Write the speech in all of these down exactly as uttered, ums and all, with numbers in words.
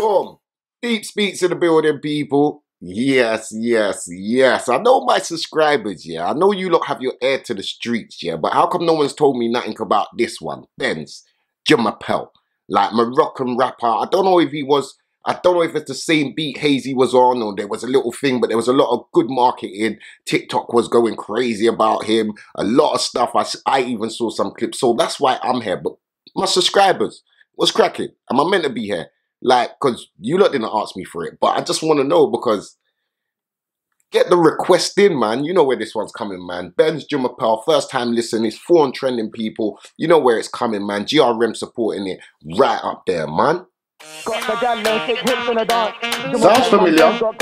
boom. Deep Speaks in the building, people. Yes, yes, yes. I know my subscribers, yeah. I know you lot have your ear to the streets, yeah. But how come no one's told me nothing about this one? Benz, Je M'appelle. Like, Moroccan rapper. I don't know if he was... I don't know if it's the same beat Hazy was on, or there was a little thing, but there was a lot of good marketing. TikTok was going crazy about him. A lot of stuff. I, I even saw some clips. So that's why I'm here. But my subscribers, what's cracking? Am I meant to be here? Like, because you lot didn't ask me for it. But I just want to know, because get the request in, man. You know where this one's coming, man. Benz, Je M'appelle, first time listen. It's foreign trending, people. You know where it's coming, man. G R M supporting it right up there, man. Sounds familiar. Huh?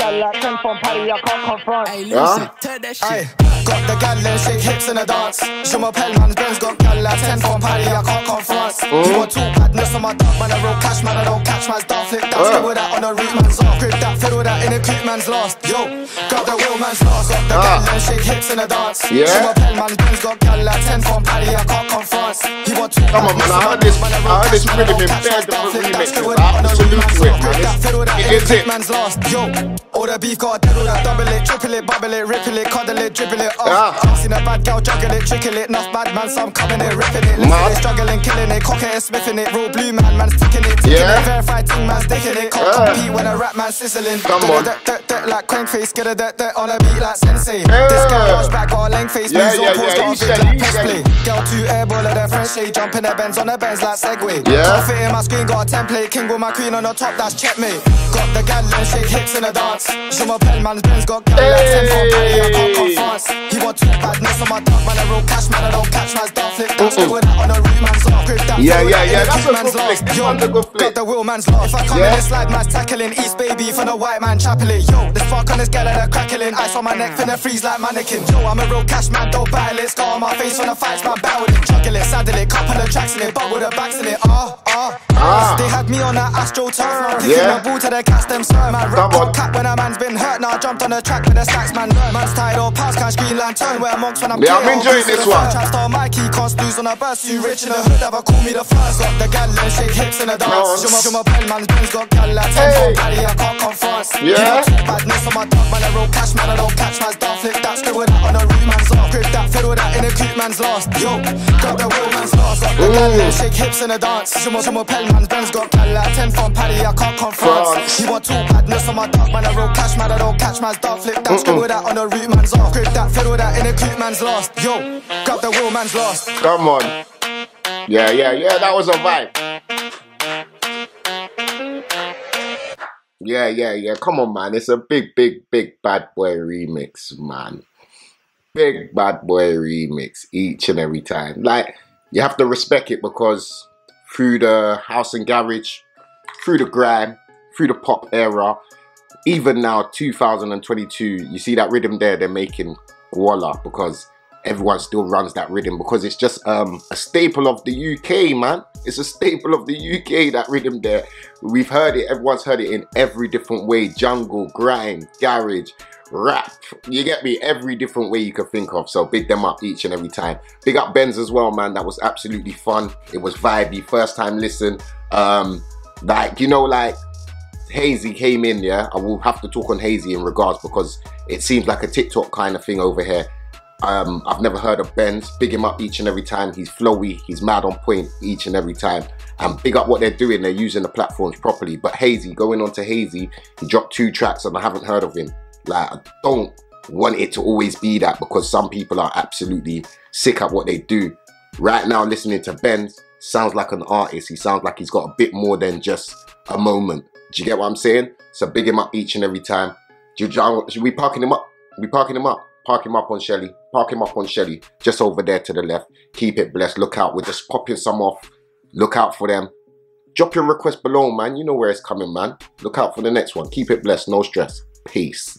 Aye. Got the gal, little shake hips in a dance. Je M'appelle, man, Benz got gal like ten from Paddy, I can't confront. You want two badness on my dark, man, I roll cash, man, I don't catch man's dark flick. That's good with that on a root man's off. Grip that fiddle that in a creep man's lost. Yo, grab the wheel man's lost. Got the gal, little shake hips in a dance. Je M'appelle, man, Benz got gal like ten from Paddy, I can't confront. You want two badness on my dark, man, I roll cash, man, I don't catch man's dark flick. That's good with that on a root man's lost. Yo, all the beef got a dead, all that double it, triple it, bubble it, ripple it, cuddle it, dribble it. Yeah. I've seen a bad girl juggle it, trickle it, enough bad man, some coming it, ripping it, listen it, struggling, killing it, cock it, sniffing it, real blue man, man's ticking it, ticking yeah. it, verified ting man's dicking it, can't yeah. compete when a rap man's sizzling. Come on. Dirt, dirt, dirt, like crank face, get a dirt, dirt on a beat like sensei. Yeah. This girl rush back, got a length face, yeah, moves yeah, on pause, yeah, got a big like press play. Girl two airball at their French shade, jumping their Benz on their Benz like Segway. Yeah. Can't fit in my screen, got a template, king with my queen on the top, that's checkmate. Got the gal, long shake hips in a dance. Je M'appelle, man's Benz got gal like ten from Paddy, I can't confront. He want two badness on my dark, man, I roll cash, man, I don't catch man's dark flick. That's good with that on a root man's off. Grip that yeah, yeah, yeah, that's a good flick. That's a good flick. Got the wheel man's lost. If I come yeah. in this slide, man's tackling. East baby for the white man chapeling. Yo, the spark on this girl and her crackling. Ice on my neck, finna freeze like mannequin. Yo, I'm a real cash man, don't battle it. Scar on my face when I fight, man, battle it. Juggle it, saddle it, couple of tracks in it, but with the backs in it. Ah, ah, ah. They had me on that astro turf. Kicking my ball to the cast them, sir. Man, rap on cap when a man's been hurt. Now I jumped on the track with the stacks, man. Man's tied or pass cash green. Lantern, where monks when I'm yeah, I'm enjoying this one. Star Mikey, can't lose on a bus. You rich in the hood, ever call me the first. Got the gal, and shake hips in a dance. Je M'appelle, man's Benz got gal like ten from Paddy, I can't confront. Yeah. Badness on my top, man, I roll cash, man, I don't catch man's dark flick. That's good with that on a root man's off. Grip that fiddle that in a cute man's lost. Yo, got the real man's lost. Got the gal, and shake hips in a dance. Je M'appelle, man's Benz got gal like ten from Paddy, I can't confront. You want two badness on my top, man, I roll cash, man, I don't catch man's dark flick. That's good with that on a root man's off. Grip that fiddle that in a cute man's lost. Yo, got the real man's lost. Come on. Yeah, yeah, yeah, that was a vibe. Yeah, yeah, yeah, come on, man. It's a big, big, big bad boy remix, man. Big bad boy remix each and every time. Like, you have to respect it, because through the house and garage, through the grime, through the pop era, even now, two thousand twenty-two, you see that rhythm there they're making. Voila, because everyone still runs that rhythm, because it's just um, a staple of the U K, man. It's a staple of the U K, that rhythm there. We've heard it, everyone's heard it in every different way. Jungle, grime, garage, rap, you get me? Every different way you can think of. So big them up each and every time. Big up Benz as well, man. That was absolutely fun. It was vibey, first time listen. Um, like, you know, like, Hazy came in, yeah. I will have to talk on Hazy in regards, because it seems like a TikTok kind of thing over here. Um, I've never heard of Benz. Big him up each and every time. He's flowy. He's mad on point each and every time. And big up what they're doing. They're using the platforms properly. But Hazy, going on to Hazy, he dropped two tracks and I haven't heard of him. Like, I don't want it to always be that, because some people are absolutely sick at what they do. Right now, listening to Benz, sounds like an artist. He sounds like he's got a bit more than just a moment. Do you get what I'm saying? So big him up each and every time. Do you, should we parking him up? We parking him up. Park him up on Shelly. Park him up on Shelly. Just over there to the left. Keep it blessed. Look out. We're just popping some off. Look out for them. Drop your request below, man. You know where it's coming, man. Look out for the next one. Keep it blessed. No stress. Peace.